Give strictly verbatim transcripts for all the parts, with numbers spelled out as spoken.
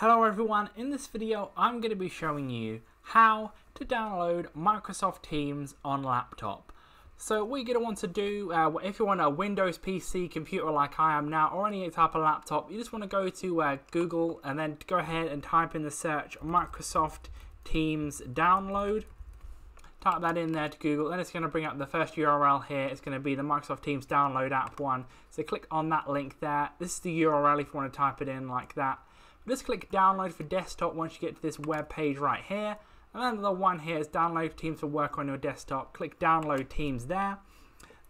Hello everyone, in this video I'm going to be showing you how to download Microsoft Teams on laptop. So what you're going to want to do, uh, if you're on a Windows P C computer like I am now, or any type of laptop, you just want to go to uh, Google and then go ahead and type in the search Microsoft Teams download. Type that in there to Google, then it's going to bring up the first U R L here. It's going to be the Microsoft Teams download app one. So click on that link there. This is the U R L if you want to type it in like that. Just click download for desktop once you get to this web page right here. And then the one here is download Teams for work on your desktop. Click download Teams there.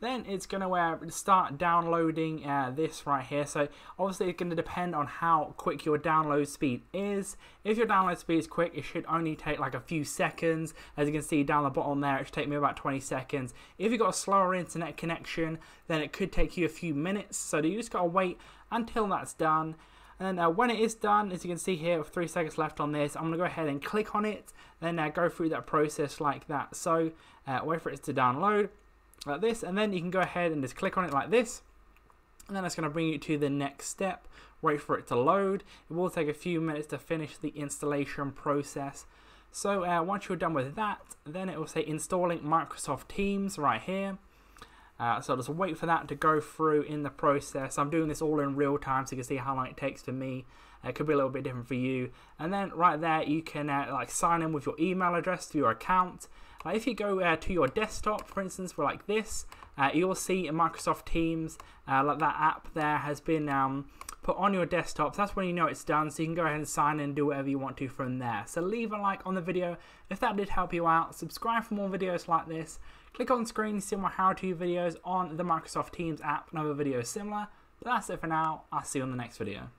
Then it's going to uh, start downloading uh, this right here. So obviously it's going to depend on how quick your download speed is. If your download speed is quick, it should only take like a few seconds. As you can see down the bottom there, it should take me about twenty seconds. If you've got a slower internet connection, then it could take you a few minutes. So you just got to wait until that's done. And uh, when it is done, as you can see here, with three seconds left on this, I'm going to go ahead and click on it, then uh, go through that process like that. So uh, wait for it to download like this, and then you can go ahead and just click on it like this. And then it's going to bring you to the next step. Wait for it to load. It will take a few minutes to finish the installation process. So uh, once you're done with that, then it will say installing Microsoft Teams right here. Uh, so just wait for that to go through in the process. I'm doing this all in real time so you can see how long it takes for me. Uh, it could be a little bit different for you. And then right there you can uh, like sign in with your email address to your account. Uh, if you go uh, to your desktop, for instance, for like this, uh, you'll see in Microsoft Teams, uh, like that app there has been um, put on your desktop. So that's when you know it's done. So you can go ahead and sign in and do whatever you want to from there. So leave a like on the video if that did help you out. Subscribe for more videos like this. Click on screen to see my how-to videos on the Microsoft Teams app and other videos similar. But that's it for now. I'll see you on the next video.